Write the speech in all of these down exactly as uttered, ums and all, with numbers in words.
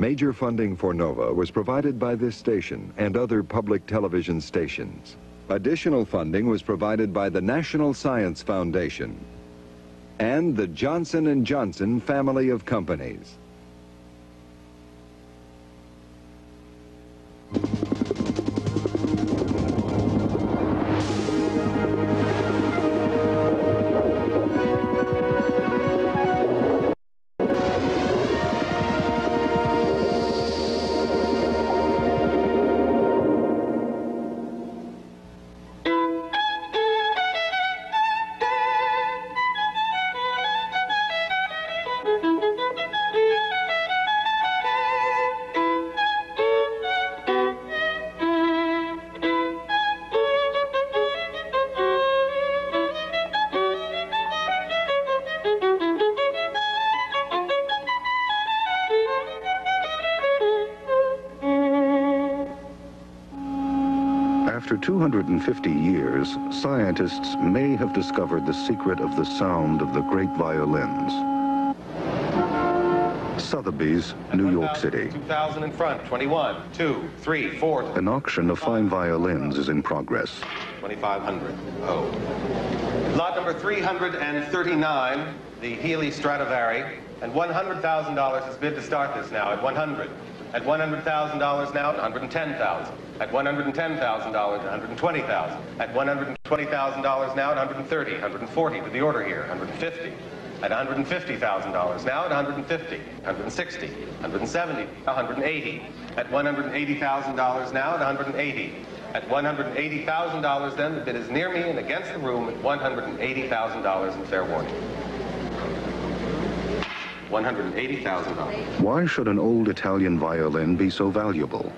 Major funding for Nova was provided by this station and other public television stations. Additional funding was provided by the National Science Foundation and the Johnson and Johnson family of companies. two hundred fifty years, scientists may have discovered the secret of the sound of the great violins. Sotheby's, New York City. two thousand in front, twenty-one, two, three, four. An auction of fine violins is in progress. twenty-five hundred, oh. Lot number three hundred thirty-nine, the Healy-Stradivari, and one hundred thousand dollars is bid to start this now at one hundred. At one hundred thousand dollars now, one hundred ten thousand dollars. At one hundred ten thousand dollars, one hundred twenty thousand dollars. At one hundred twenty thousand dollars now, one hundred thirty thousand dollars, one hundred forty thousand dollars to the order here, one hundred fifty thousand dollars. At one hundred fifty thousand dollars now, at one hundred fifty thousand dollars, one hundred sixty thousand dollars, one hundred seventy thousand dollars, one hundred eighty thousand dollars. At one hundred eighty thousand dollars now, at one hundred eighty thousand dollars. At one hundred eighty thousand dollars then, the bid is near me and against the room at one hundred eighty thousand dollars in fair warning. one hundred eighty thousand dollars. Why should an old Italian violin be so valuable?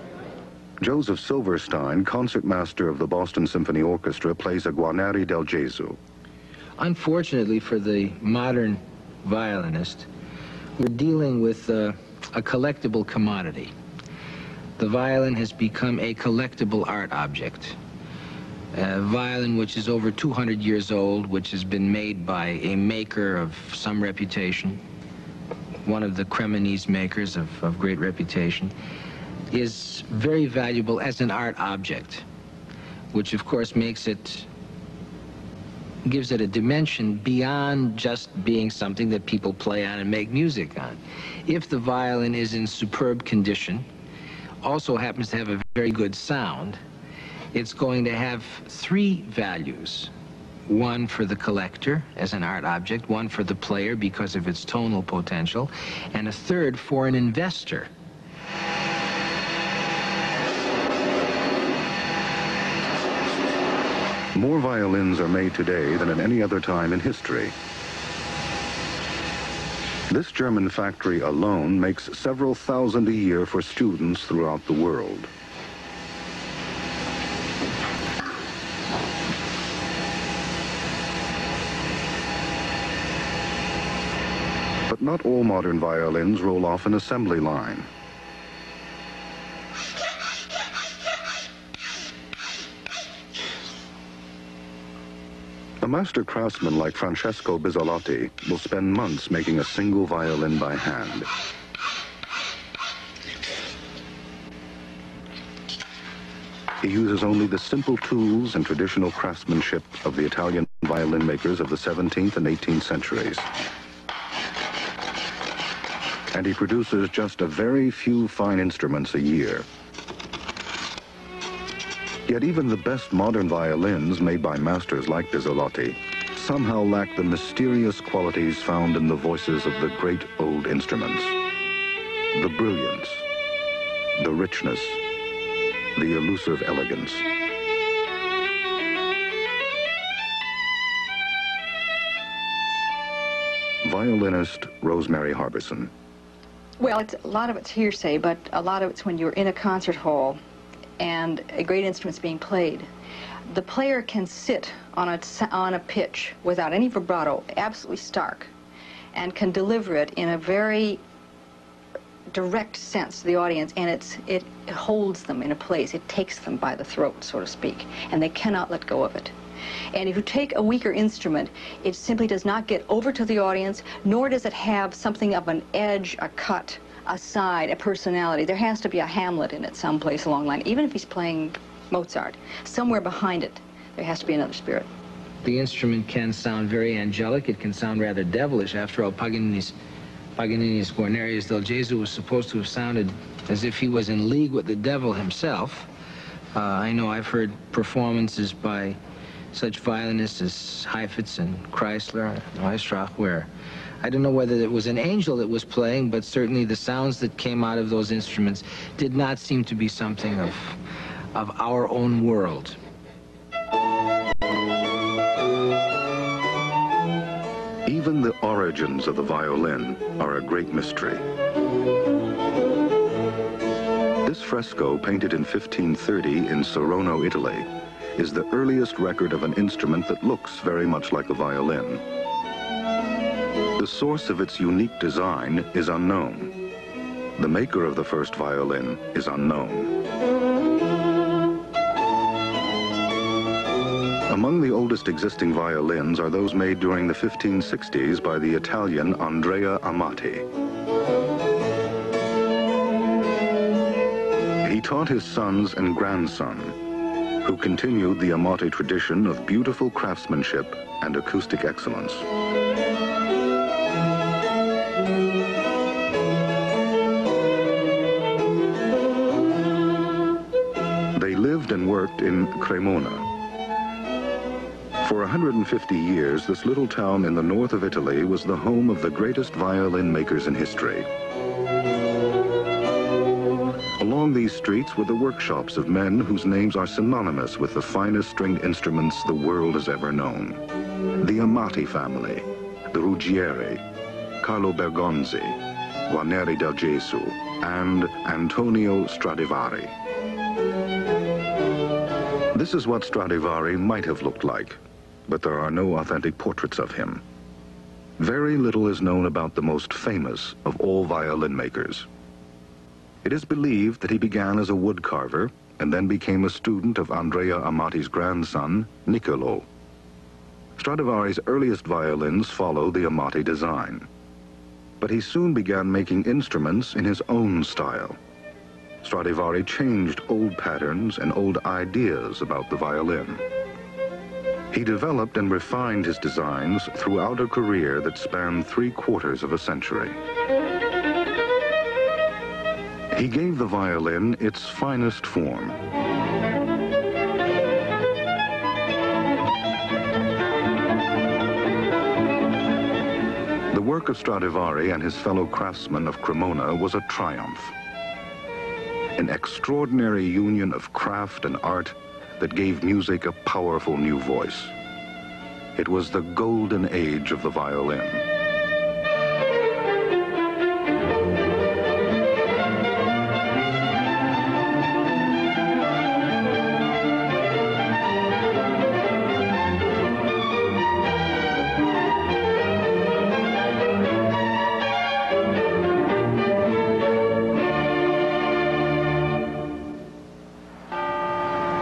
Joseph Silverstein, concertmaster of the Boston Symphony Orchestra, plays a Guarneri del Gesù. Unfortunately for the modern violinist, we're dealing with uh, a collectible commodity. The violin has become a collectible art object. A violin which is over two hundred years old, which has been made by a maker of some reputation, one of the Cremonese makers of, of great reputation, is very valuable as an art object, which of course makes it, gives it a dimension beyond just being something that people play on and make music on. If the violin is in superb condition, also happens to have a very good sound, it's going to have three values. One for the collector as an art object, one for the player because of its tonal potential, and a third for an investor. More violins are made today than at any other time in history. This German factory alone makes several thousand a year for students throughout the world. But not all modern violins roll off an assembly line. A master craftsman like Francesco Bissolotti will spend months making a single violin by hand. He uses only the simple tools and traditional craftsmanship of the Italian violin makers of the seventeenth and eighteenth centuries. And he produces just a very few fine instruments a year. Yet even the best modern violins made by masters like Pizzolotti somehow lack the mysterious qualities found in the voices of the great old instruments. The brilliance, the richness, the elusive elegance. Violinist Rosemary Harbison. Well, it's, a lot of it's hearsay, but a lot of it's when you're in a concert hall and a great instrument's being played. The player can sit on a, on a pitch without any vibrato, absolutely stark, and can deliver it in a very direct sense to the audience, and it's, it holds them in a place. It takes them by the throat, so to speak, and they cannot let go of it. And if you take a weaker instrument, it simply does not get over to the audience, nor does it have something of an edge, a cut, a side, a personality. There has to be a Hamlet in it someplace along the line. Even if he's playing Mozart, somewhere behind it, there has to be another spirit. The instrument can sound very angelic. It can sound rather devilish. After all, Paganini's, Paganini's Guarnerius del Gesù was supposed to have sounded as if he was in league with the devil himself. Uh, I know I've heard performances by such violinists as Heifetz and Kreisler, Weissbach, where I don't know whether it was an angel that was playing, but certainly the sounds that came out of those instruments did not seem to be something of, of our own world. Even the origins of the violin are a great mystery. This fresco, painted in fifteen thirty in Saronno, Italy, is the earliest record of an instrument that looks very much like a violin. The source of its unique design is unknown. The maker of the first violin is unknown. Among the oldest existing violins are those made during the fifteen sixties by the Italian Andrea Amati. He taught his sons and grandson, who continued the Amati tradition of beautiful craftsmanship and acoustic excellence. And worked in Cremona. For one hundred fifty years, this little town in the north of Italy was the home of the greatest violin makers in history. Along these streets were the workshops of men whose names are synonymous with the finest stringed instruments the world has ever known. The Amati family, the Ruggieri, Carlo Bergonzi, Guarneri del Gesù, and Antonio Stradivari. This is what Stradivari might have looked like, but there are no authentic portraits of him. Very little is known about the most famous of all violin makers. It is believed that he began as a wood carver and then became a student of Andrea Amati's grandson, Niccolo. Stradivari's earliest violins follow the Amati design, but he soon began making instruments in his own style. Stradivari changed old patterns and old ideas about the violin. He developed and refined his designs throughout a career that spanned three quarters of a century. He gave the violin its finest form. The work of Stradivari and his fellow craftsmen of Cremona was a triumph. An extraordinary union of craft and art that gave music a powerful new voice. It was the golden age of the violin.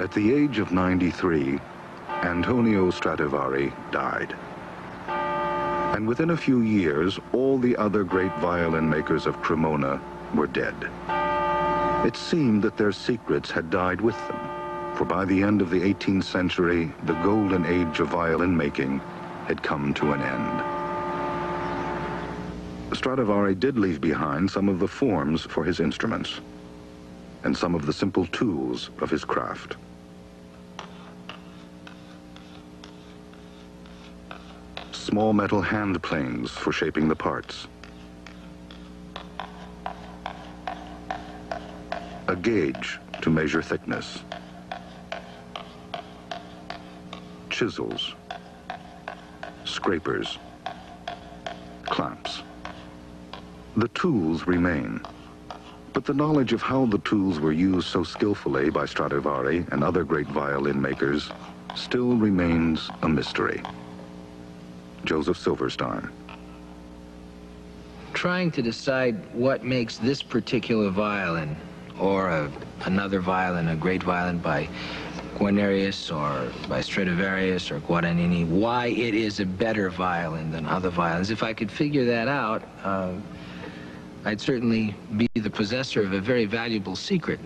At the age of ninety-three, Antonio Stradivari died. And within a few years, all the other great violin makers of Cremona were dead. It seemed that their secrets had died with them, for by the end of the eighteenth century, the golden age of violin making had come to an end. Stradivari did leave behind some of the forms for his instruments and some of the simple tools of his craft. Small metal hand planes for shaping the parts. A gauge to measure thickness. Chisels. Scrapers. Clamps. The tools remain, but the knowledge of how the tools were used so skillfully by Stradivari and other great violin makers still remains a mystery. Joseph Silverstein. Trying to decide what makes this particular violin or a, another violin, a great violin by Guarnerius or by Stradivarius or Guadagnini, why it is a better violin than other violins. If I could figure that out, uh, I'd certainly be the possessor of a very valuable secret.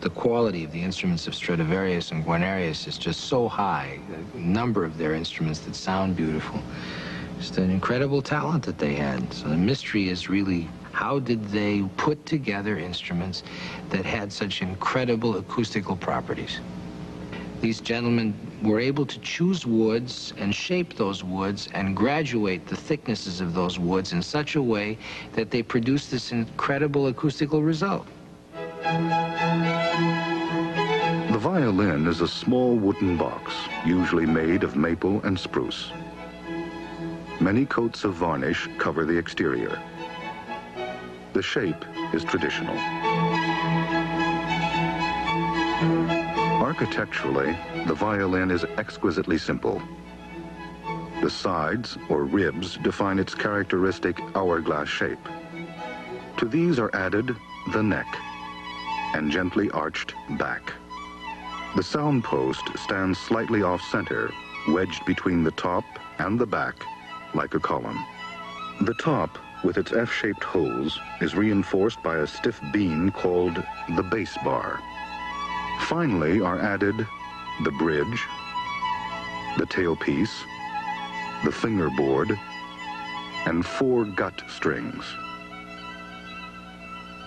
The quality of the instruments of Stradivarius and Guarnerius is just so high. The number of their instruments that sound beautiful. Just an incredible talent that they had. So the mystery is really, how did they put together instruments that had such incredible acoustical properties? These gentlemen were able to choose woods and shape those woods and graduate the thicknesses of those woods in such a way that they produced this incredible acoustical result. The violin is a small wooden box, usually made of maple and spruce. Many coats of varnish cover the exterior. The shape is traditional. Architecturally, the violin is exquisitely simple. The sides, or ribs, define its characteristic hourglass shape. To these are added the neck and gently arched back. The sound post stands slightly off-center, wedged between the top and the back, like a column. The top, with its F-shaped holes, is reinforced by a stiff beam called the bass bar. Finally are added the bridge, the tailpiece, the fingerboard, and four gut strings.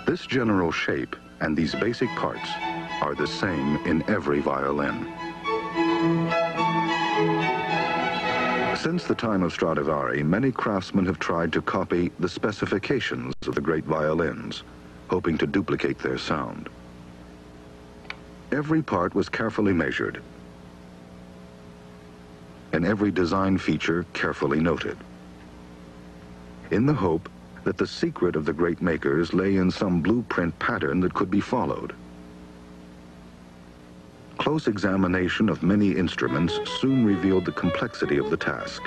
This general shape and these basic parts are the same in every violin. Since the time of Stradivari, many craftsmen have tried to copy the specifications of the great violins, hoping to duplicate their sound. Every part was carefully measured, and every design feature carefully noted, in the hope that the secret of the great makers lay in some blueprint pattern that could be followed. Close examination of many instruments soon revealed the complexity of the task.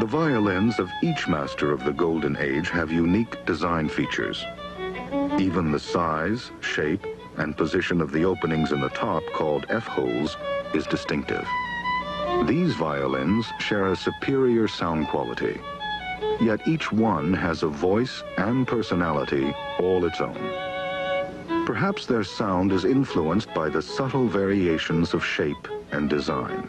The violins of each master of the Golden Age have unique design features. Even the size, shape, and position of the openings in the top, called F-holes, is distinctive. These violins share a superior sound quality, yet each one has a voice and personality all its own. Perhaps their sound is influenced by the subtle variations of shape and design.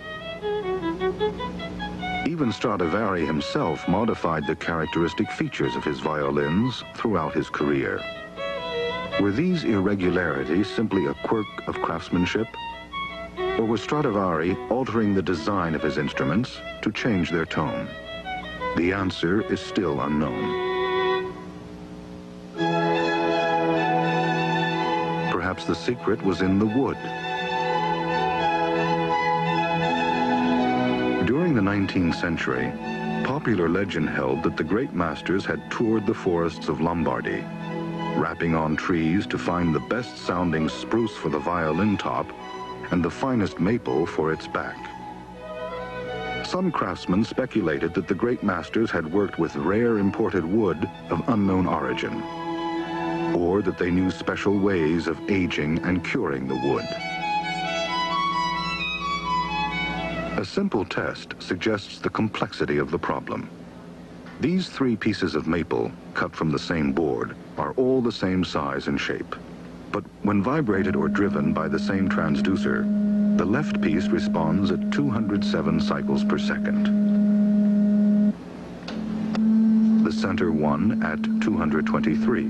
Even Stradivari himself modified the characteristic features of his violins throughout his career. Were these irregularities simply a quirk of craftsmanship? Or was Stradivari altering the design of his instruments to change their tone? The answer is still unknown. Perhaps the secret was in the wood. During the nineteenth century, popular legend held that the great masters had toured the forests of Lombardy, rapping on trees to find the best sounding spruce for the violin top and the finest maple for its back. Some craftsmen speculated that the great masters had worked with rare imported wood of unknown origin, or that they knew special ways of aging and curing the wood. A simple test suggests the complexity of the problem. These three pieces of maple, cut from the same board, are all the same size and shape. But when vibrated or driven by the same transducer, the left piece responds at two hundred seven cycles per second. The center one at two hundred twenty-three.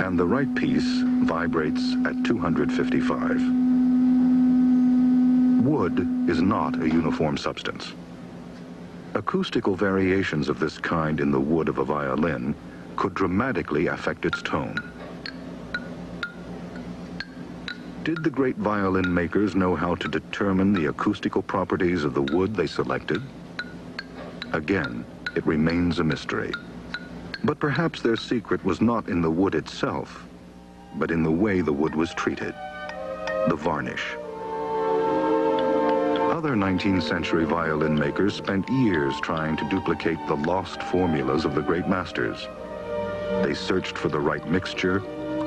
And the right piece vibrates at two hundred fifty-five. Wood is not a uniform substance. Acoustical variations of this kind in the wood of a violin could dramatically affect its tone. Did the great violin makers know how to determine the acoustical properties of the wood they selected? Again, it remains a mystery. But perhaps their secret was not in the wood itself, but in the way the wood was treated, the varnish. Other nineteenth century violin makers spent years trying to duplicate the lost formulas of the great masters. They searched for the right mixture,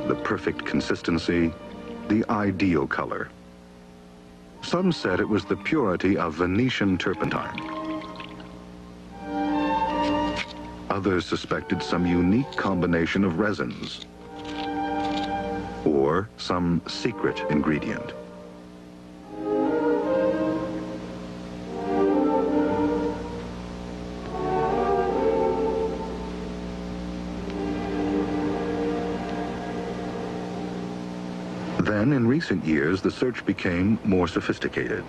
the perfect consistency, the ideal color. Some said it was the purity of Venetian turpentine. Others suspected some unique combination of resins or some secret ingredient. Then, in recent years, the search became more sophisticated.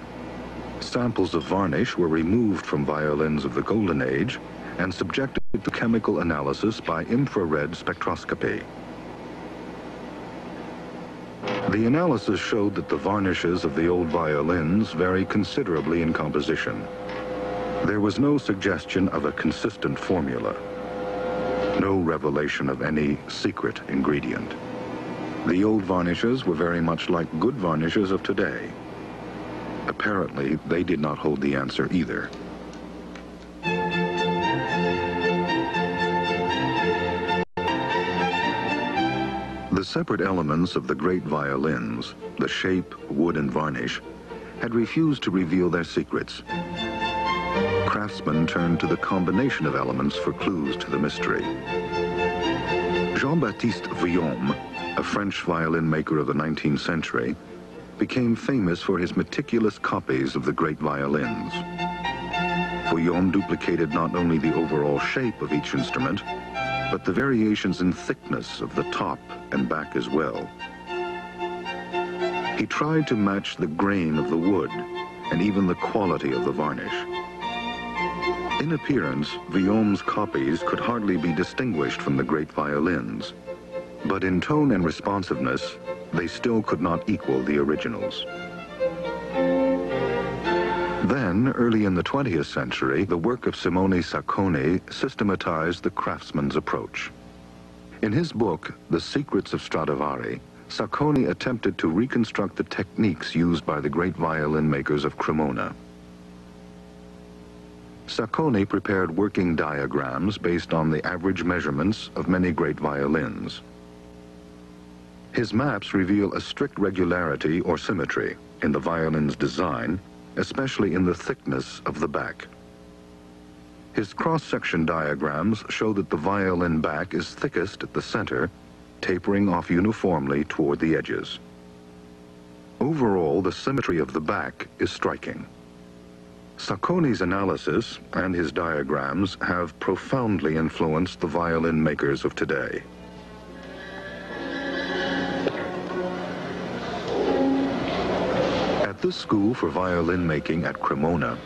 Samples of varnish were removed from violins of the Golden Age and subjected to chemical analysis by infrared spectroscopy. The analysis showed that the varnishes of the old violins vary considerably in composition. There was no suggestion of a consistent formula, no revelation of any secret ingredient. The old varnishes were very much like good varnishes of today. Apparently, they did not hold the answer either. The separate elements of the great violins, the shape, wood, and varnish, had refused to reveal their secrets. Craftsmen turned to the combination of elements for clues to the mystery. Jean-Baptiste Vuillaume, a French violin maker of the nineteenth century, became famous for his meticulous copies of the great violins. Vuillaume duplicated not only the overall shape of each instrument, but the variations in thickness of the top and back as well. He tried to match the grain of the wood and even the quality of the varnish. In appearance, Vuillaume's copies could hardly be distinguished from the great violins. But in tone and responsiveness, they still could not equal the originals. Then, early in the twentieth century, the work of Simone Sacconi systematized the craftsman's approach. In his book, The Secrets of Stradivari, Sacconi attempted to reconstruct the techniques used by the great violin makers of Cremona. Sacconi prepared working diagrams based on the average measurements of many great violins. His maps reveal a strict regularity or symmetry in the violin's design, especially in the thickness of the back. His cross-section diagrams show that the violin back is thickest at the center, tapering off uniformly toward the edges. Overall, the symmetry of the back is striking. Sacconi's analysis and his diagrams have profoundly influenced the violin makers of today. At this school for violin making at Cremona,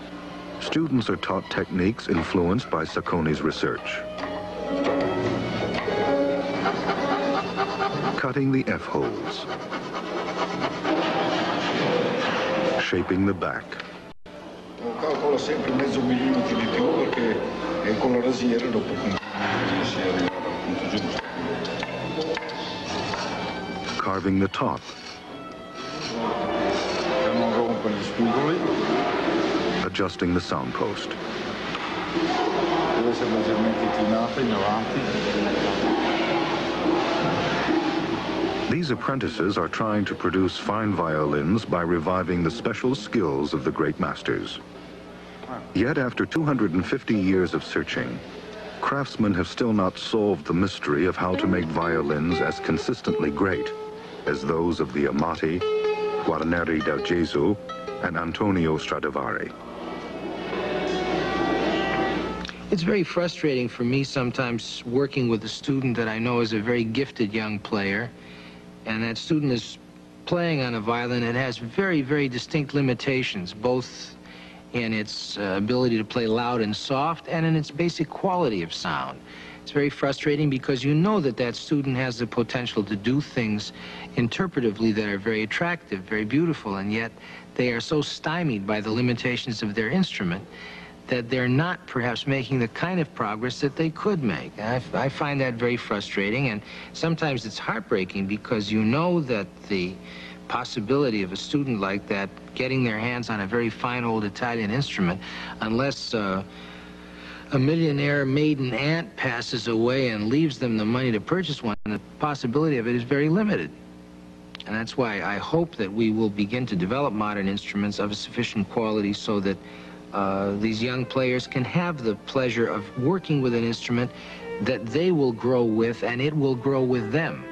students are taught techniques influenced by Sacconi's research. Cutting the F-holes. Shaping the back. Carving the top. Adjusting the sound post. These apprentices are trying to produce fine violins by reviving the special skills of the great masters. Yet after two hundred fifty years of searching, craftsmen have still not solved the mystery of how to make violins as consistently great as those of the Amati, Guarneri del Gesù, and Antonio Stradivari. It's very frustrating for me sometimes working with a student that I know is a very gifted young player, and that student is playing on a violin that has very, very distinct limitations, both in its uh, ability to play loud and soft and in its basic quality of sound. It's very frustrating because you know that that student has the potential to do things interpretively that are very attractive, very beautiful, and yet they are so stymied by the limitations of their instrument that they're not perhaps making the kind of progress that they could make. And I, I find that very frustrating, and sometimes it's heartbreaking because you know that the possibility of a student like that getting their hands on a very fine old Italian instrument, unless uh, a millionaire maiden aunt passes away and leaves them the money to purchase one, the possibility of it is very limited. And that's why I hope that we will begin to develop modern instruments of a sufficient quality so that uh, these young players can have the pleasure of working with an instrument that they will grow with, and it will grow with them.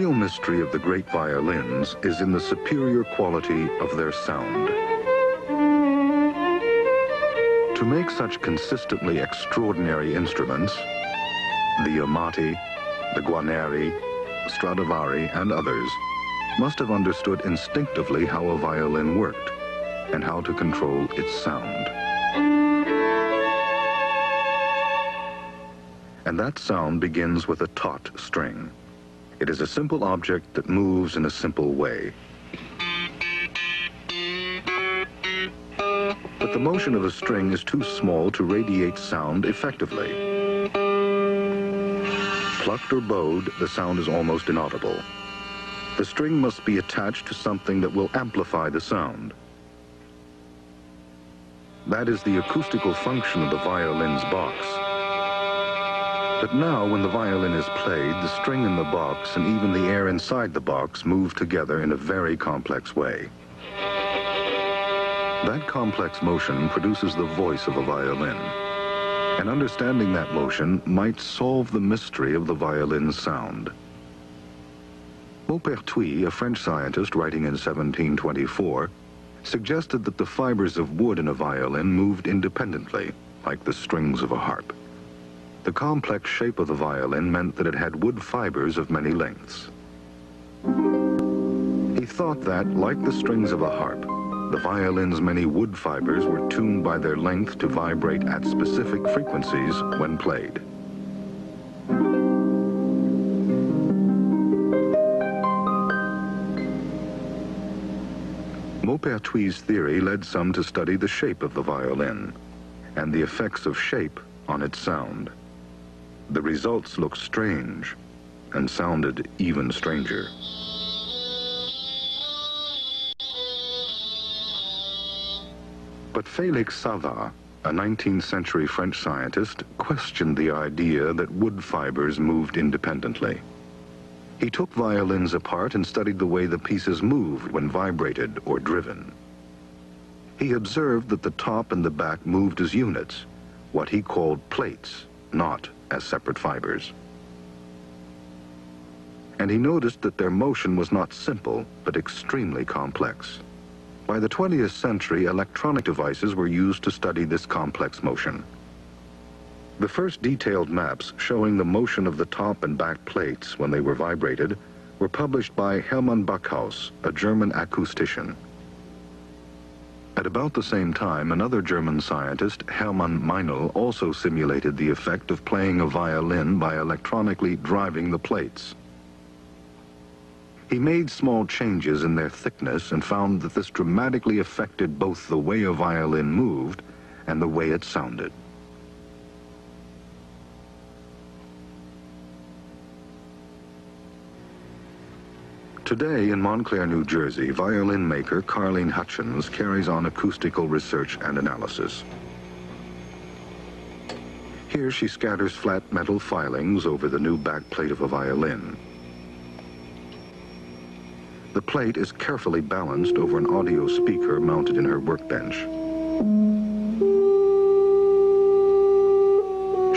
The mystery of the great violins is in the superior quality of their sound. To make such consistently extraordinary instruments, the Amati, the Guarneri, Stradivari, and others must have understood instinctively how a violin worked and how to control its sound. And that sound begins with a taut string. It is a simple object that moves in a simple way. But the motion of a string is too small to radiate sound effectively. Plucked or bowed, the sound is almost inaudible. The string must be attached to something that will amplify the sound. That is the acoustical function of the violin's box. But now, when the violin is played, the string in the box and even the air inside the box move together in a very complex way. That complex motion produces the voice of a violin. And understanding that motion might solve the mystery of the violin's sound. Maupertuis, a French scientist writing in seventeen twenty-four, suggested that the fibers of wood in a violin moved independently, like the strings of a harp. The complex shape of the violin meant that it had wood fibers of many lengths. He thought that, like the strings of a harp, the violin's many wood fibers were tuned by their length to vibrate at specific frequencies when played. Maupertuis' theory led some to study the shape of the violin and the effects of shape on its sound. The results looked strange and sounded even stranger. But Félix Savart, a nineteenth century French scientist, questioned the idea that wood fibers moved independently. He took violins apart and studied the way the pieces moved when vibrated or driven. He observed that the top and the back moved as units, what he called plates, not as separate fibers. And he noticed that their motion was not simple, but extremely complex. By the twentieth century, electronic devices were used to study this complex motion. The first detailed maps showing the motion of the top and back plates when they were vibrated were published by Hermann Bachhaus, a German acoustician. At about the same time, another German scientist, Hermann Meinel, also simulated the effect of playing a violin by electronically driving the plates. He made small changes in their thickness and found that this dramatically affected both the way a violin moved and the way it sounded. Today in Montclair, New Jersey, violin maker Carleen Hutchins carries on acoustical research and analysis. Here she scatters flat metal filings over the new backplate of a violin. The plate is carefully balanced over an audio speaker mounted in her workbench.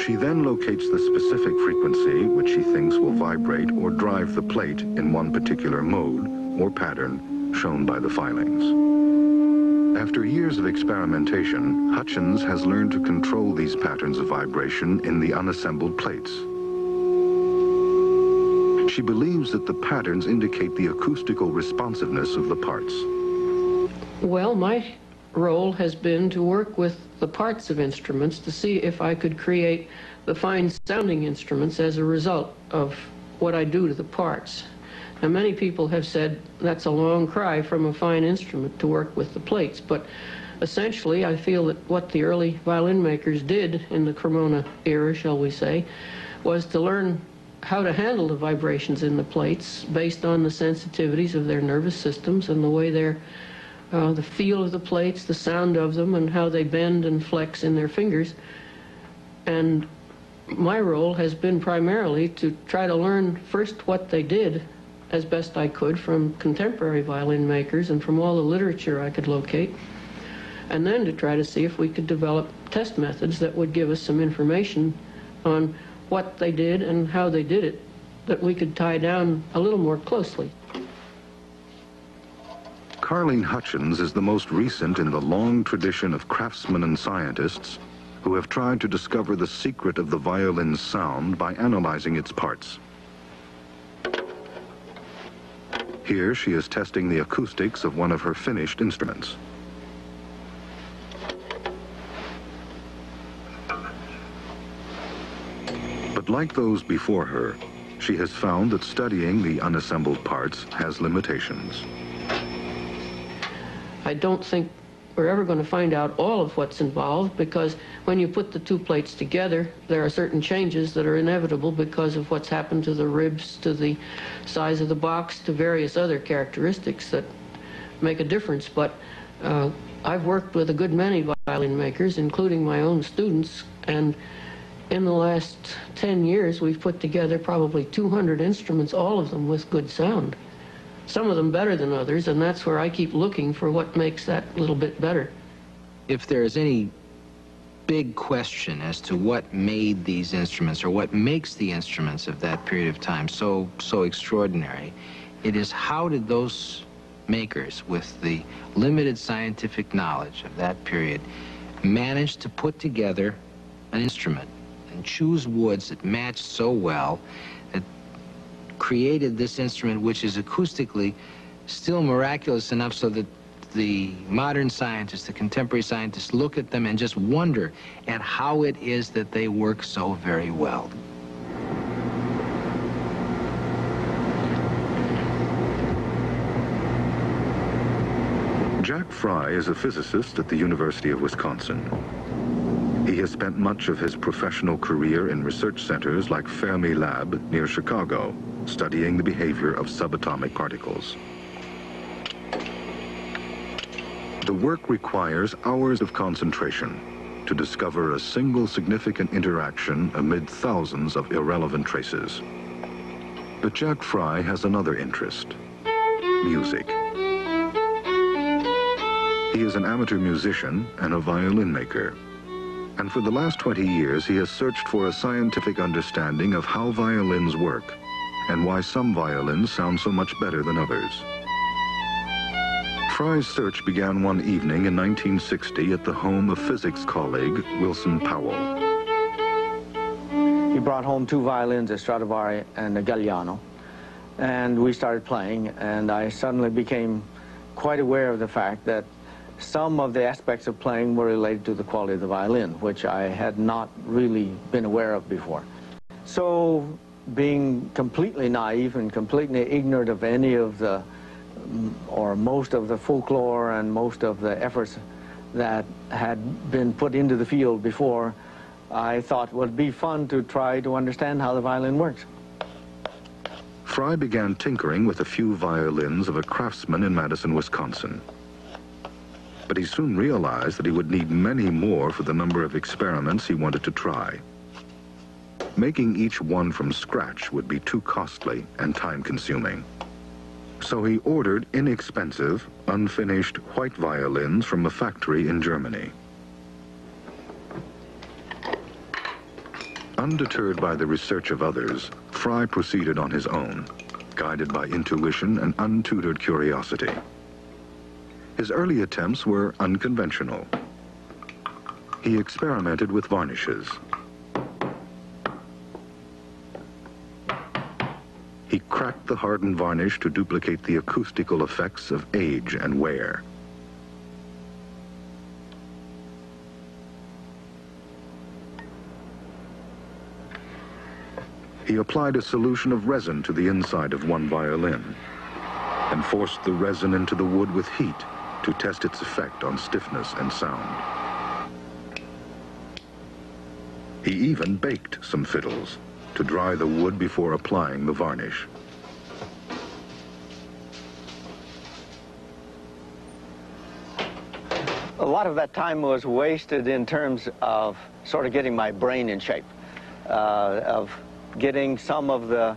She then locates the specific frequency which she thinks will vibrate or drive the plate in one particular mode or pattern shown by the filings. After years of experimentation, Hutchins has learned to control these patterns of vibration in the unassembled plates. She believes that the patterns indicate the acoustical responsiveness of the parts. Well, my role has been to work with the parts of instruments to see if I could create the fine-sounding instruments as a result of what I do to the parts. Now, many people have said that's a long cry from a fine instrument to work with the plates, but essentially I feel that what the early violin makers did in the Cremona era, shall we say, was to learn how to handle the vibrations in the plates based on the sensitivities of their nervous systems and the way they're, uh, the feel of the plates, the sound of them, and how they bend and flex in their fingers. And my role has been primarily to try to learn first what they did as best I could from contemporary violin makers and from all the literature I could locate, and then to try to see if we could develop test methods that would give us some information on what they did and how they did it that we could tie down a little more closely. Carleen Hutchins is the most recent in the long tradition of craftsmen and scientists who have tried to discover the secret of the violin's sound by analyzing its parts. Here she is testing the acoustics of one of her finished instruments. But like those before her, she has found that studying the unassembled parts has limitations. I don't think we're ever going to find out all of what's involved, because when you put the two plates together, there are certain changes that are inevitable because of what's happened to the ribs, to the size of the box, to various other characteristics that make a difference. But uh, I've worked with a good many violin makers, including my own students, and in the last ten years we've put together probably two hundred instruments, all of them with good sound. Some of them better than others, and that's where I keep looking for what makes that little bit better. If there is any big question as to what made these instruments or what makes the instruments of that period of time so, so extraordinary, it is how did those makers with the limited scientific knowledge of that period manage to put together an instrument and choose woods that matched so well, created this instrument which is acoustically still miraculous enough so that the modern scientists, the contemporary scientists, look at them and just wonder at how it is that they work so very well. Jack Fry is a physicist at the University of Wisconsin. He has spent much of his professional career in research centers like Fermi Lab near Chicago, studying the behavior of subatomic particles. The work requires hours of concentration to discover a single significant interaction amid thousands of irrelevant traces. But Jack Fry has another interest: music. He is an amateur musician and a violin maker. And for the last twenty years, he has searched for a scientific understanding of how violins work and why some violins sound so much better than others. Fry's search began one evening in nineteen sixty at the home of physics colleague Wilson Powell. He brought home two violins, a Stradivari and a Galliano, and we started playing, and I suddenly became quite aware of the fact that some of the aspects of playing were related to the quality of the violin, which I had not really been aware of before. So, being completely naive and completely ignorant of any of the, or most of the folklore and most of the efforts that had been put into the field before, I thought it would be fun to try to understand how the violin works. Fry began tinkering with a few violins of a craftsman in Madison, Wisconsin. But he soon realized that he would need many more for the number of experiments he wanted to try. Making each one from scratch would be too costly and time-consuming. So he ordered inexpensive, unfinished white violins from a factory in Germany. Undeterred by the research of others, Fry proceeded on his own, guided by intuition and untutored curiosity. His early attempts were unconventional. He experimented with varnishes. He cracked the hardened varnish to duplicate the acoustical effects of age and wear. He applied a solution of resin to the inside of one violin and forced the resin into the wood with heat to test its effect on stiffness and sound. He even baked some fiddles, to dry the wood before applying the varnish. A lot of that time was wasted in terms of sort of getting my brain in shape, uh, of getting some of the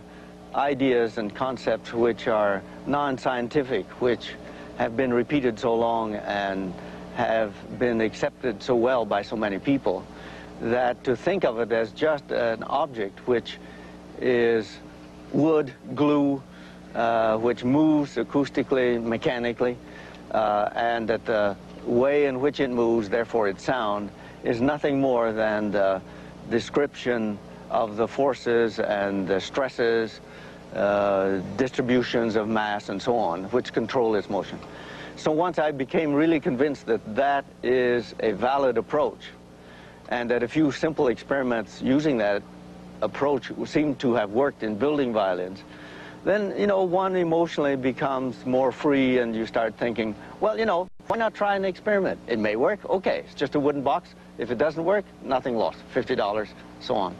ideas and concepts which are non-scientific, which have been repeated so long and have been accepted so well by so many people, that to think of it as just an object which is wood, glue, uh, which moves acoustically, mechanically, uh, and that the way in which it moves, therefore its sound, is nothing more than the description of the forces and the stresses, uh, distributions of mass and so on, which control its motion. So once I became really convinced that that is a valid approach, and that a few simple experiments using that approach seem to have worked in building violins, then, you know, one emotionally becomes more free, and you start thinking, well, you know, why not try an experiment? It may work, okay, it's just a wooden box. If it doesn't work, nothing lost, fifty dollars, so on.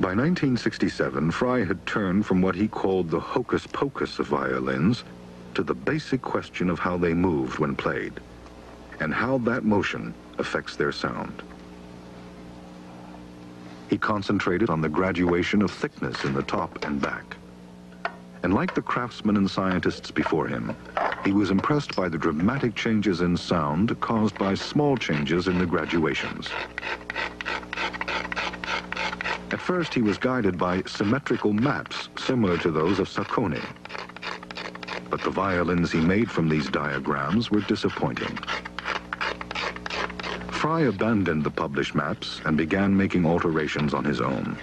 By nineteen sixty-seven, Fry had turned from what he called the hocus-pocus of violins to the basic question of how they moved when played, and how that motion affects their sound. He concentrated on the graduation of thickness in the top and back. And like the craftsmen and scientists before him, he was impressed by the dramatic changes in sound caused by small changes in the graduations. At first, he was guided by symmetrical maps similar to those of Sacconi. But the violins he made from these diagrams were disappointing. Fry abandoned the published maps and began making alterations on his own.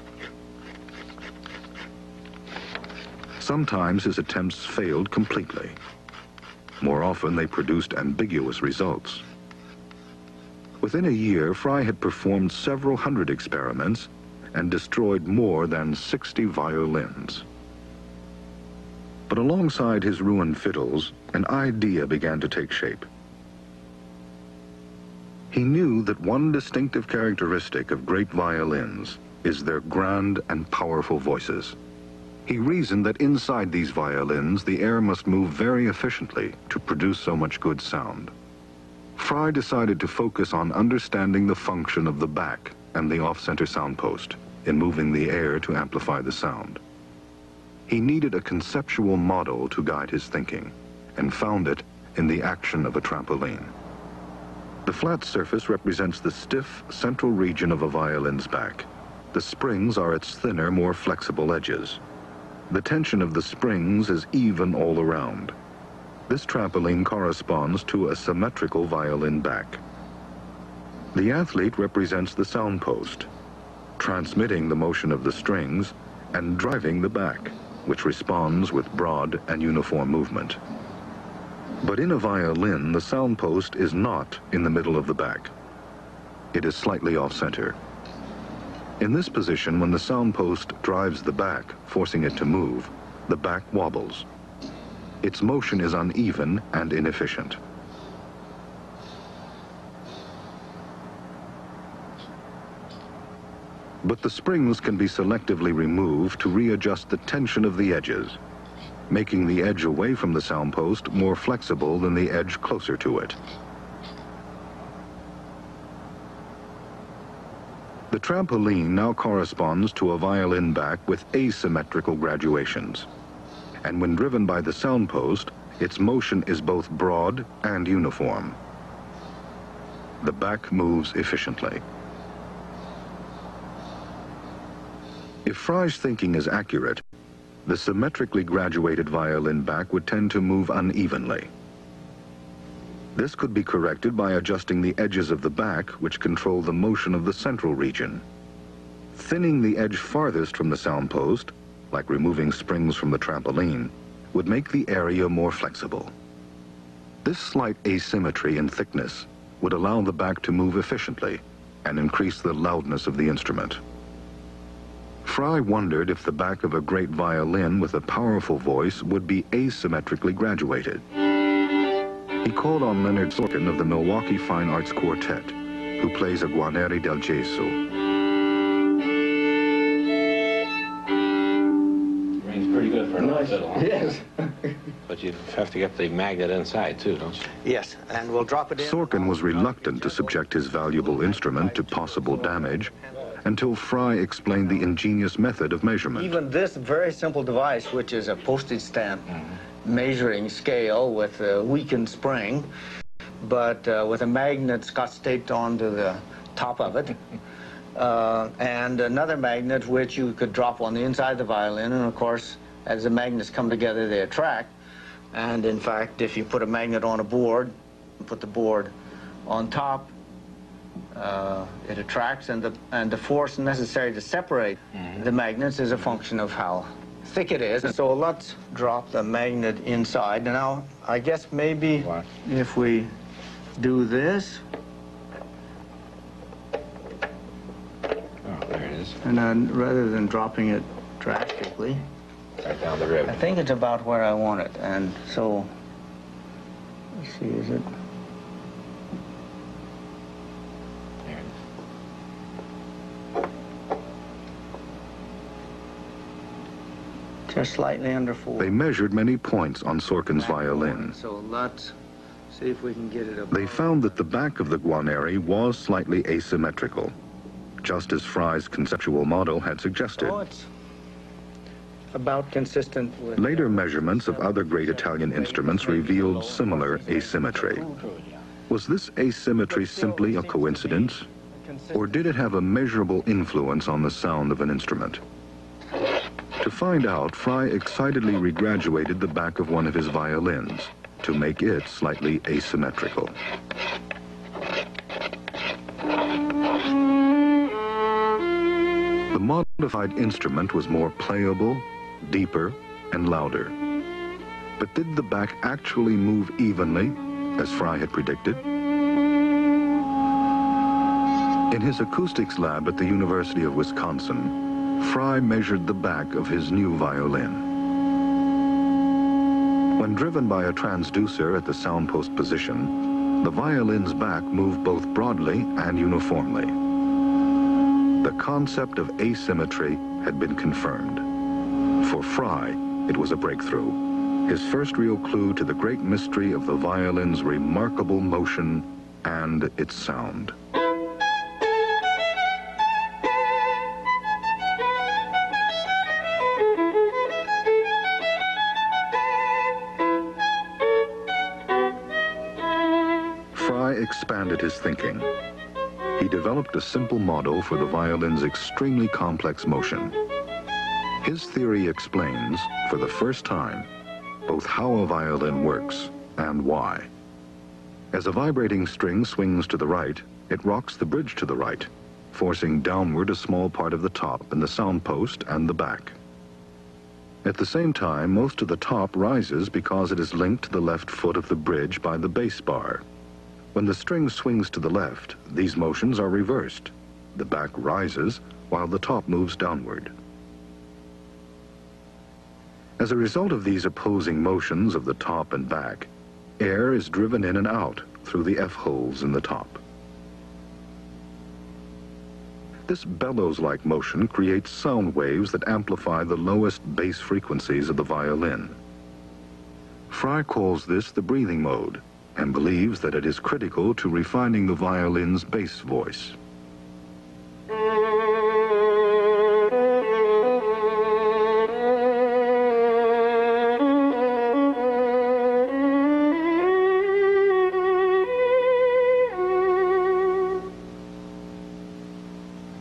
Sometimes his attempts failed completely. More often, they produced ambiguous results. Within a year, Fry had performed several hundred experiments and destroyed more than sixty violins. But alongside his ruined fiddles, an idea began to take shape. He knew that one distinctive characteristic of great violins is their grand and powerful voices. He reasoned that inside these violins, the air must move very efficiently to produce so much good sound. Fry decided to focus on understanding the function of the back and the off-center sound post in moving the air to amplify the sound. He needed a conceptual model to guide his thinking, and found it in the action of a trampoline. The flat surface represents the stiff central region of a violin's back. The springs are its thinner, more flexible edges. The tension of the springs is even all around. This trampoline corresponds to a symmetrical violin back. The athlete represents the sound post, transmitting the motion of the strings and driving the back, which responds with broad and uniform movement. But in a violin, the sound post is not in the middle of the back. It is slightly off-center. In this position, when the sound post drives the back, forcing it to move, the back wobbles. Its motion is uneven and inefficient. But the springs can be selectively removed to readjust the tension of the edges, making the edge away from the sound post more flexible than the edge closer to it. The trampoline now corresponds to a violin back with asymmetrical graduations, and when driven by the sound post, its motion is both broad and uniform. The back moves efficiently. If Fry's thinking is accurate, the symmetrically graduated violin back would tend to move unevenly. This could be corrected by adjusting the edges of the back, which control the motion of the central region. Thinning the edge farthest from the sound post, like removing springs from the trampoline, would make the area more flexible. This slight asymmetry in thickness would allow the back to move efficiently and increase the loudness of the instrument. Fry wondered if the back of a great violin with a powerful voice would be asymmetrically graduated. He called on Leonard Sorkin of the Milwaukee Fine Arts Quartet, who plays a Guarneri del Gesù. bicycle. Yes. But you have to get the magnet inside, too, don't you? Yes, and we'll drop it in. Sorkin was reluctant to subject his valuable instrument to possible damage until Fry explained the ingenious method of measurement. Even this very simple device, which is a postage stamp measuring scale with a weakened spring, but uh, with a magnet scotch-taped onto the top of it, uh, and another magnet which you could drop on the inside of the violin, and of course, as the magnets come together, they attract. And in fact, if you put a magnet on a board, put the board on top, uh, it attracts, and the, and the force necessary to separate mm-hmm. the magnets is a function of how thick it is. So let's drop the magnet inside. Now, I guess maybe what? if we do this, oh, there it is. And then rather than dropping it drastically, right down the road. I think it's about where I want it, and so let's see, is it? There it is. Just slightly under four. They measured many points on Sorkin's violin. So let's see if we can get it up. They found that the back of the Guarneri was slightly asymmetrical, just as Fry's conceptual model had suggested. Oh, it's about consistent with... Later measurements of other great Italian instruments revealed similar asymmetry. Was this asymmetry simply a coincidence, or did it have a measurable influence on the sound of an instrument? To find out, Fry excitedly regraduated the back of one of his violins to make it slightly asymmetrical. The modified instrument was more playable, deeper, and louder. But did the back actually move evenly, as Fry had predicted? In his acoustics lab at the University of Wisconsin, Fry measured the back of his new violin. When driven by a transducer at the soundpost position, the violin's back moved both broadly and uniformly. The concept of asymmetry had been confirmed. For Fry, it was a breakthrough, his first real clue to the great mystery of the violin's remarkable motion and its sound. Fry expanded his thinking. He developed a simple model for the violin's extremely complex motion. His theory explains, for the first time, both how a violin works and why. As a vibrating string swings to the right, it rocks the bridge to the right, forcing downward a small part of the top and the sound post and the back. At the same time, most of the top rises because it is linked to the left foot of the bridge by the bass bar. When the string swings to the left, these motions are reversed. The back rises while the top moves downward. As a result of these opposing motions of the top and back, air is driven in and out through the F-holes in the top. This bellows-like motion creates sound waves that amplify the lowest bass frequencies of the violin. Fry calls this the breathing mode and believes that it is critical to refining the violin's bass voice.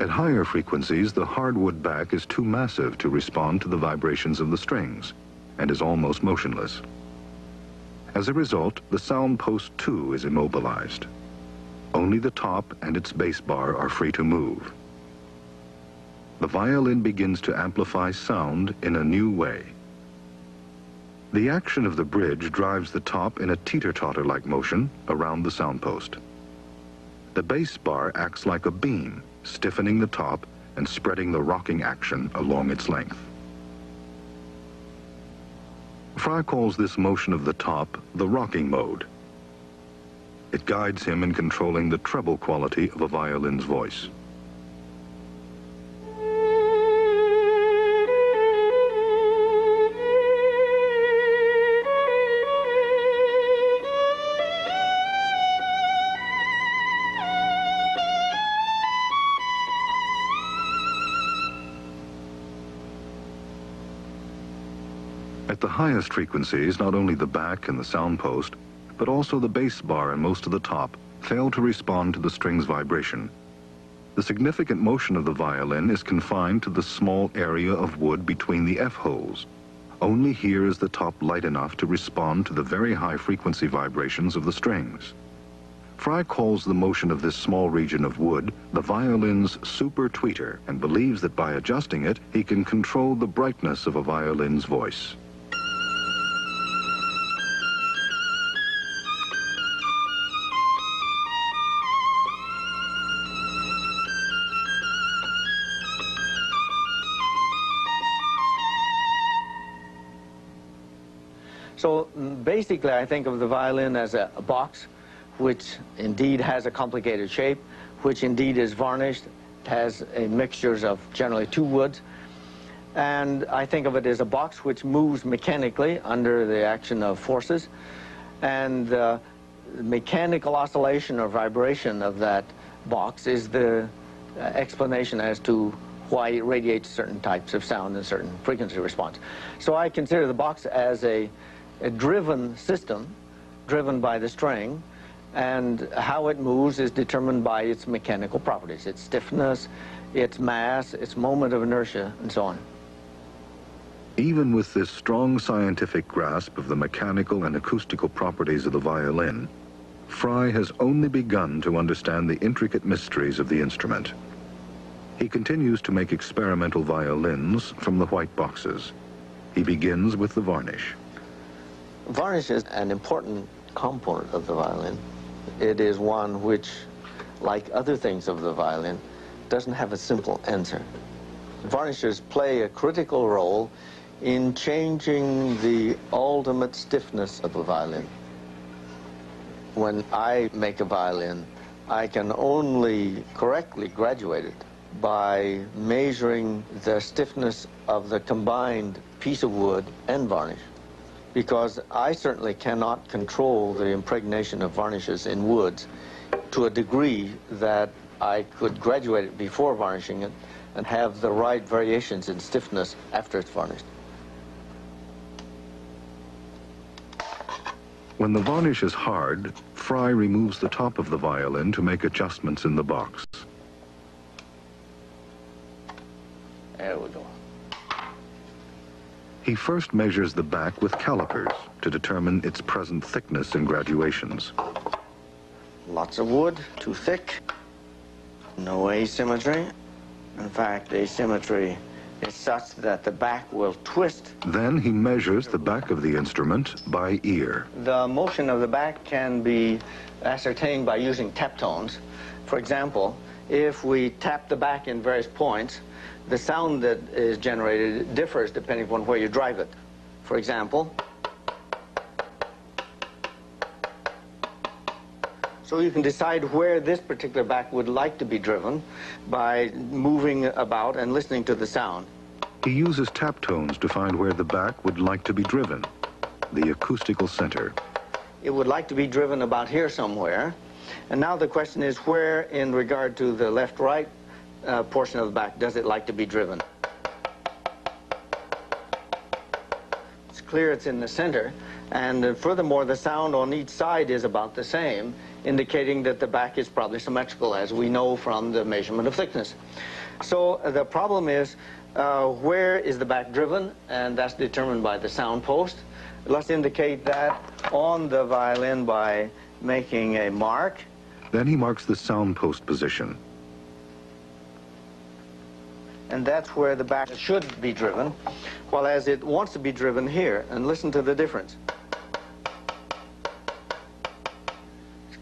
At higher frequencies, the hardwood back is too massive to respond to the vibrations of the strings and is almost motionless. As a result, the sound post too is immobilized. Only the top and its bass bar are free to move. The violin begins to amplify sound in a new way. The action of the bridge drives the top in a teeter-totter-like motion around the sound post. The bass bar acts like a beam, stiffening the top and spreading the rocking action along its length. Fry calls this motion of the top the rocking mode. It guides him in controlling the treble quality of a violin's voice. At the highest frequencies, not only the back and the sound post, but also the bass bar and most of the top fail to respond to the string's vibration. The significant motion of the violin is confined to the small area of wood between the F-holes. Only here is the top light enough to respond to the very high frequency vibrations of the strings. Fry calls the motion of this small region of wood the violin's super tweeter, and believes that by adjusting it, he can control the brightness of a violin's voice. So basically, I think of the violin as a, a box, which indeed has a complicated shape, which indeed is varnished, has a mixtures of generally two woods. And I think of it as a box which moves mechanically under the action of forces. And the mechanical oscillation or vibration of that box is the explanation as to why it radiates certain types of sound and certain frequency response. So I consider the box as a a driven system, driven by the string, and how it moves is determined by its mechanical properties, its stiffness, its mass, its moment of inertia, and so on. Even with this strong scientific grasp of the mechanical and acoustical properties of the violin, Fry has only begun to understand the intricate mysteries of the instrument. He continues to make experimental violins from the white boxes. He begins with the varnish. Varnish is an important component of the violin. It is one which, like other things of the violin, doesn't have a simple answer. Varnishes play a critical role in changing the ultimate stiffness of a violin. When I make a violin, I can only correctly graduate it by measuring the stiffness of the combined piece of wood and varnish, because I certainly cannot control the impregnation of varnishes in woods to a degree that I could graduate it before varnishing it and have the right variations in stiffness after it's varnished. When the varnish is hard, Fry removes the top of the violin to make adjustments in the box. There we go. He first measures the back with calipers to determine its present thickness and graduations. Lots of wood, too thick, no asymmetry. In fact, asymmetry is such that the back will twist. Then he measures the back of the instrument by ear. The motion of the back can be ascertained by using tap tones. For example, if we tap the back in various points, the sound that is generated differs depending upon where you drive it. For example, so you can decide where this particular back would like to be driven by moving about and listening to the sound. He uses tap tones to find where the back would like to be driven, the acoustical center. It would like to be driven about here somewhere. And now the question is where in regard to the left-right Uh, portion of the back does it like to be driven. It's clear it's in the center, and uh, furthermore the sound on each side is about the same, indicating that the back is probably symmetrical, as we know from the measurement of thickness. So uh, the problem is uh, where is the back driven, and that's determined by the sound post. Let's indicate that on the violin by making a mark. Then he marks the sound post position. And that's where the back should be driven, while as it wants to be driven here. And listen to the difference.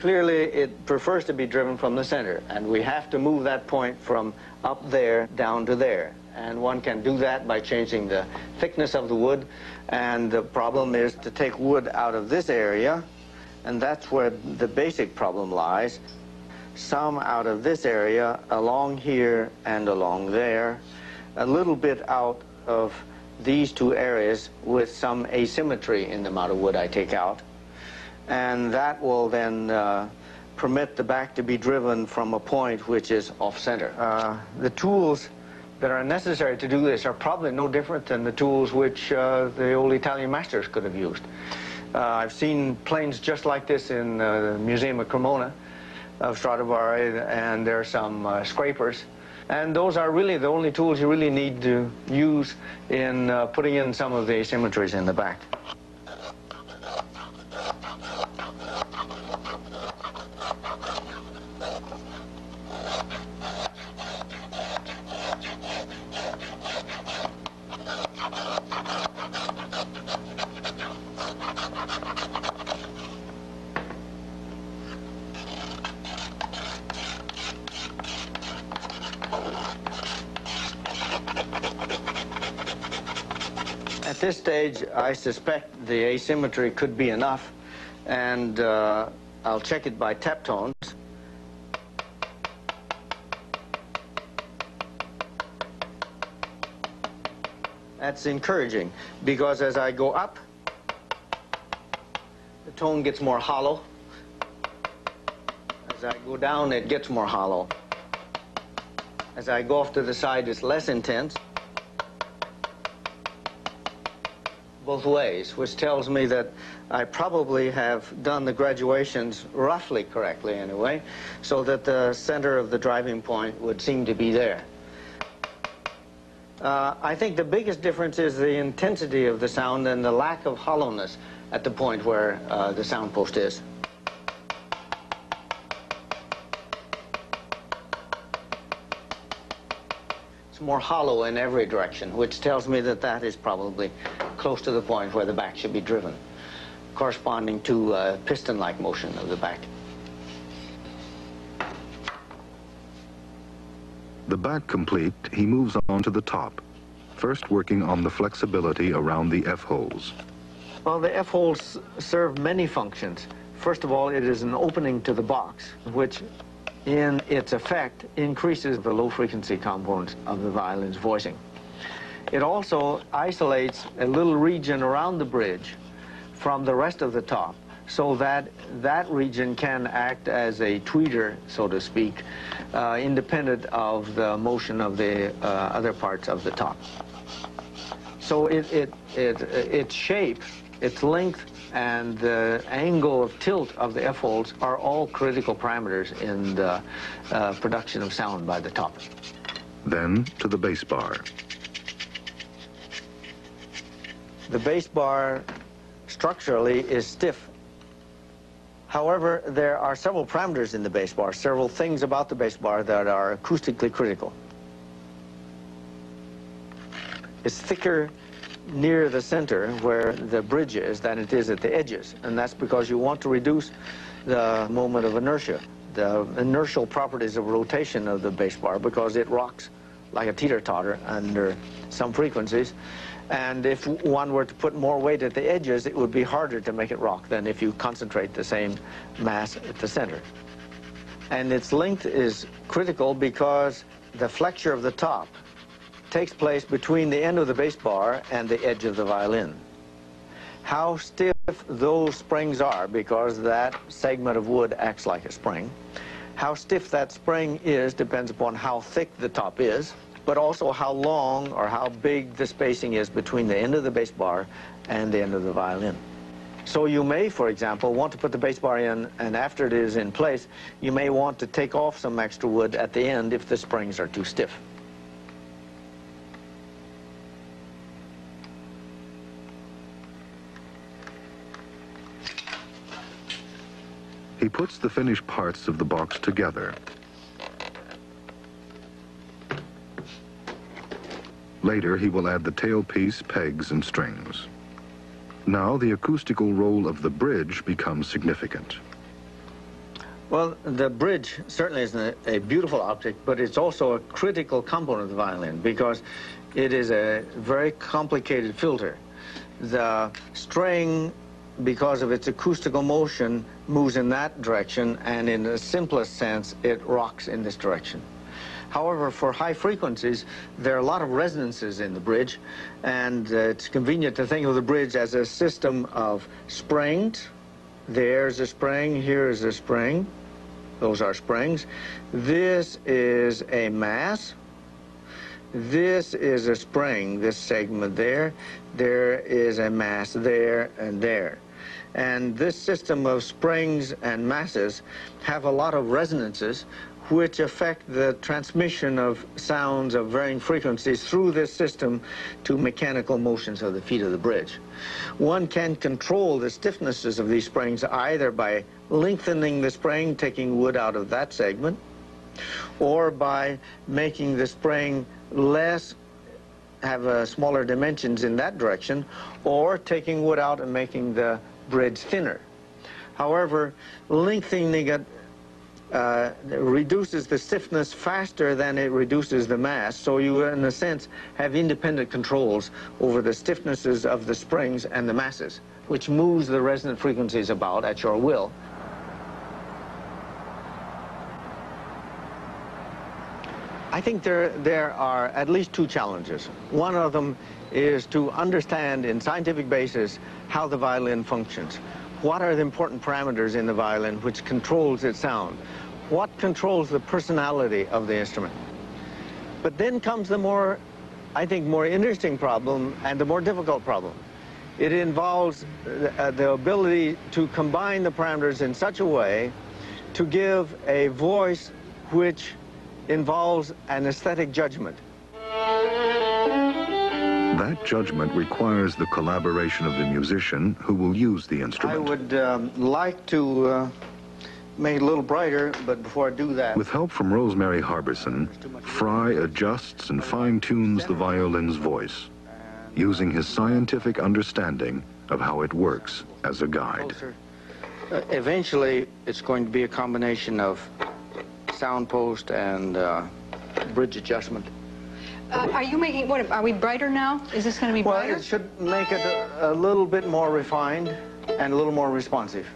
Clearly, it prefers to be driven from the center, and we have to move that point from up there down to there. And one can do that by changing the thickness of the wood. And the problem is to take wood out of this area, and that's where the basic problem lies. Some out of this area, along here and along there, a little bit out of these two areas with some asymmetry in the amount of wood I take out. And that will then uh, permit the back to be driven from a point which is off-center. Uh, the tools that are necessary to do this are probably no different than the tools which uh, the old Italian masters could have used. Uh, I've seen planes just like this in the uh, Museum of Cremona of Stradivari, and there are some uh, scrapers. And those are really the only tools you really need to use in uh, putting in some of the asymmetries in the back. At this stage, I suspect the asymmetry could be enough, and uh, I'll check it by tap tones. That's encouraging, because as I go up, the tone gets more hollow. As I go down, it gets more hollow. As I go off to the side, it's less intense. Both ways, which tells me that I probably have done the graduations roughly correctly anyway, so that the center of the driving point would seem to be there. Uh, I think the biggest difference is the intensity of the sound and the lack of hollowness at the point where uh, the soundpost is. More hollow in every direction, which tells me that that is probably close to the point where the back should be driven, corresponding to a piston-like motion of the back. The back complete, he moves on to the top, first working on the flexibility around the F-holes. Well, the F-holes serve many functions. First of all, it is an opening to the box, which in its effect increases the low-frequency components of the violin's voicing. It also isolates a little region around the bridge from the rest of the top, so that that region can act as a tweeter, so to speak, uh, independent of the motion of the uh, other parts of the top. So it, it, it, its shape, its length, and the angle of tilt of the F-holes are all critical parameters in the uh, production of sound by the top. Then to the bass bar. The bass bar structurally is stiff. However, there are several parameters in the bass bar, several things about the bass bar that are acoustically critical. It's thicker near the center where the bridge is than it is at the edges, and that's because you want to reduce the moment of inertia, the inertial properties of rotation of the bass bar, because it rocks like a teeter-totter under some frequencies, and if one were to put more weight at the edges, it would be harder to make it rock than if you concentrate the same mass at the center. And its length is critical because the flexure of the top takes place between the end of the bass bar and the edge of the violin. How stiff those springs are, because that segment of wood acts like a spring, how stiff that spring is depends upon how thick the top is, but also how long or how big the spacing is between the end of the bass bar and the end of the violin. So you may, for example, want to put the bass bar in, and after it is in place, you may want to take off some extra wood at the end if the springs are too stiff. He puts the finished parts of the box together. Later, he will add the tailpiece, pegs, and strings. Now, the acoustical role of the bridge becomes significant. Well, the bridge certainly is a, a beautiful object, but it's also a critical component of the violin because it is a very complicated filter. The string, because of its acoustical motion, moves in that direction, and in the simplest sense, it rocks in this direction. However, for high frequencies, there are a lot of resonances in the bridge, and uh, it's convenient to think of the bridge as a system of springs. There's a spring, here is a spring. Those are springs. This is a mass, This is a spring, this segment there. There is a mass there and there. And this system of springs and masses have a lot of resonances which affect the transmission of sounds of varying frequencies through this system to mechanical motions of the feet of the bridge. One can control the stiffnesses of these springs either by lengthening the spring, taking wood out of that segment, or by making the spring less, have a smaller dimensions in that direction, or taking wood out and making the bridge thinner. However, lengthening it uh, reduces the stiffness faster than it reduces the mass, so you, in a sense, have independent controls over the stiffnesses of the springs and the masses, which moves the resonant frequencies about at your will. I think there, there are at least two challenges. One of them is to understand in scientific basis how the violin functions. What are the important parameters in the violin which controls its sound? What controls the personality of the instrument? But then comes the more, I think, more interesting problem and the more difficult problem. It involves the, the ability to combine the parameters in such a way to give a voice which involves an aesthetic judgment. That judgment requires the collaboration of the musician who will use the instrument. I would um, like to uh, make it a little brighter, but before I do that... With help from Rosemary Harbison, Fry adjusts and fine-tunes the violin's voice, using his scientific understanding of how it works as a guide. Uh, eventually, it's going to be a combination of sound post and uh, bridge adjustment. Uh, are you making, what, are we brighter now? Is this going to be brighter? Well, it should make it a, a little bit more refined and a little more responsive.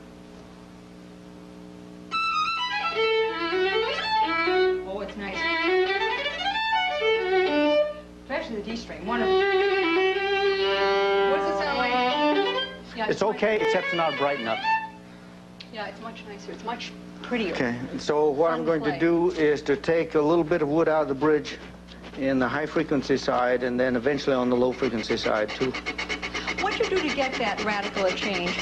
Oh, it's nice. Especially the D string, wonderful. What does it sound like? Yeah, it's, it's okay, much, except to not brighten up. Yeah, it's much nicer, it's much prettier. Okay, so what I'm going to do is to take a little bit of wood out of the bridge in the high frequency side and then eventually on the low frequency side too. What did you do to get that radical a change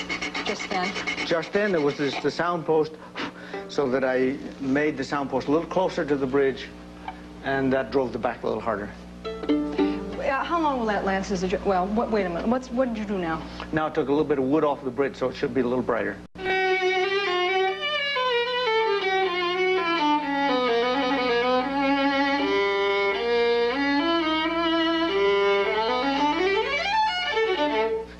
just then? Just then there was this, the sound post, so that I made the sound post a little closer to the bridge and that drove the back a little harder. Uh, how long will that last as a, well, what, wait a minute, what's, what did you do now? Now I took a little bit of wood off the bridge so it should be a little brighter.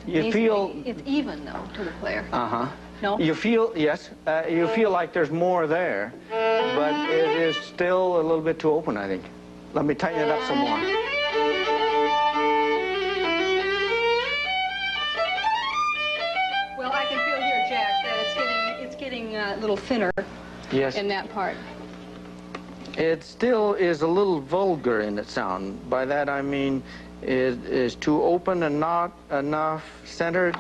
You feel it's even though to the player. Uh-huh. No. You feel, yes. Uh, you feel like there's more there, but it is still a little bit too open, I think. Let me tighten it up some more. Well, I can feel here, Jack, that it's getting it's getting a little thinner. Yes. In that part. It still is a little vulgar in its sound. By that I mean, it is too open and not enough centered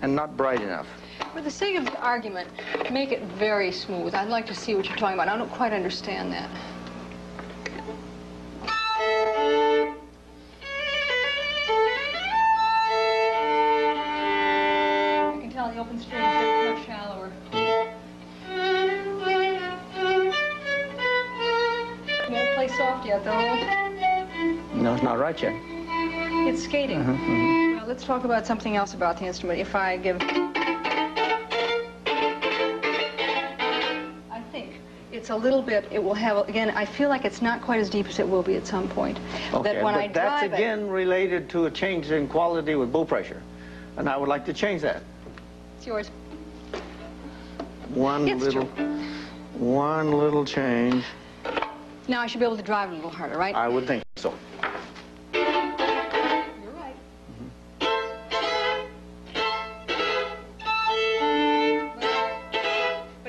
and not bright enough. For the sake of the argument, make it very smooth. I'd like to see what you're talking about. I don't quite understand that. You can tell the open strings are much shallower. You won't play soft yet, though. No, it's not right yet. It's skating. Uh-huh, uh-huh. Well, let's talk about something else about the instrument. If I give... I think it's a little bit, it will have, again, I feel like it's not quite as deep as it will be at some point. Okay, that when but I that's drive again it, related to a change in quality with bow pressure. And I would like to change that. It's yours. One it's little, true. one little change. Now I should be able to drive a little harder, right? I would think so.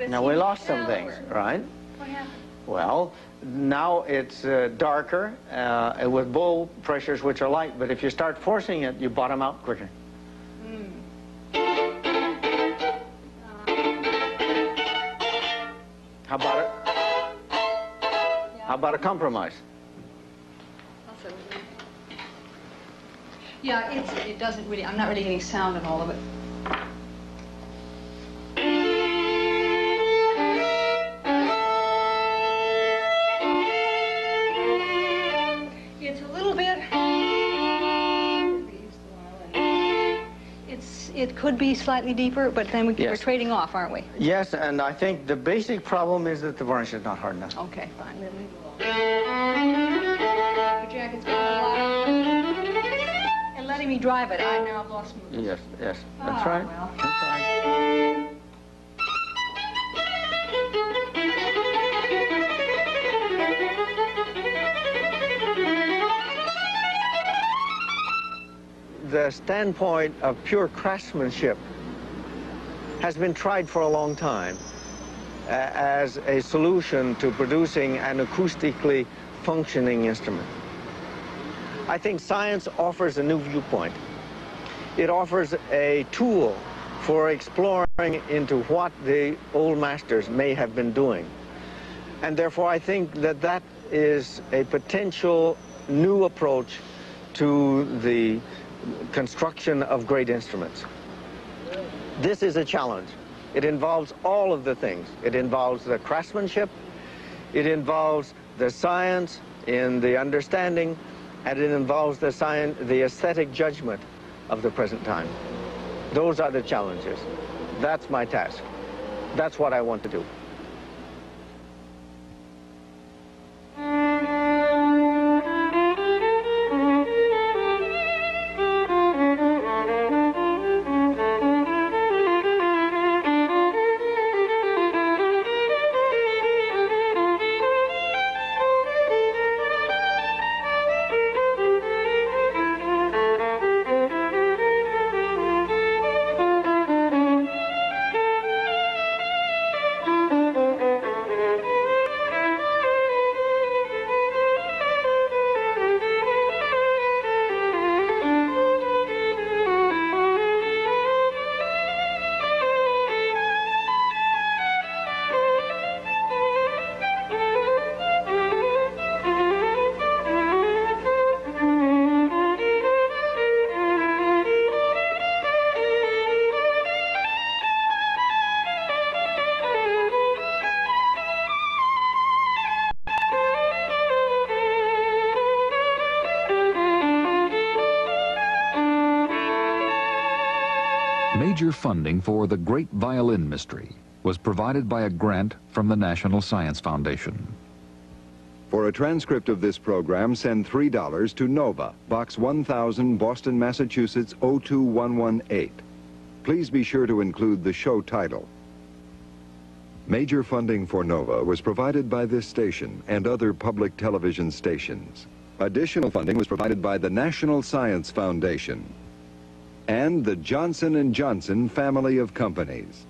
Now we lost some things, right? What happened? Well, now it's uh, darker uh, with bow pressures which are light, but if you start forcing it, you bottom out quicker. Mm. Uh, How about it? Yeah. How about a compromise? I'll so. Yeah, it's, it doesn't really, I'm not really getting sound in all of it. It's a little bit, it's, it could be slightly deeper, but then we, yes. we're trading off, aren't we? Yes, and I think the basic problem is that the varnish is not hard enough. Okay, fine. Jack, it's been a lot. Letting me drive it, I now have lost my... Yes, yes, that's oh, right. Well. That's right. The standpoint of pure craftsmanship has been tried for a long time uh, as a solution to producing an acoustically functioning instrument. I think science offers a new viewpoint. It offers a tool for exploring into what the old masters may have been doing. And therefore, I think that that is a potential new approach to the construction of great instruments. This is a challenge. It involves all of the things. It involves the craftsmanship. It involves the science in the understanding, and it involves the, science, the aesthetic judgment of the present time. Those are the challenges. That's my task. That's what I want to do. Major funding for the Great Violin Mystery was provided by a grant from the National Science Foundation. For a transcript of this program, send three dollars to NOVA, Box one thousand, Boston, Massachusetts, oh two one one eight. Please be sure to include the show title. Major funding for NOVA was provided by this station and other public television stations. Additional funding was provided by the National Science Foundation and the Johnson and Johnson family of companies.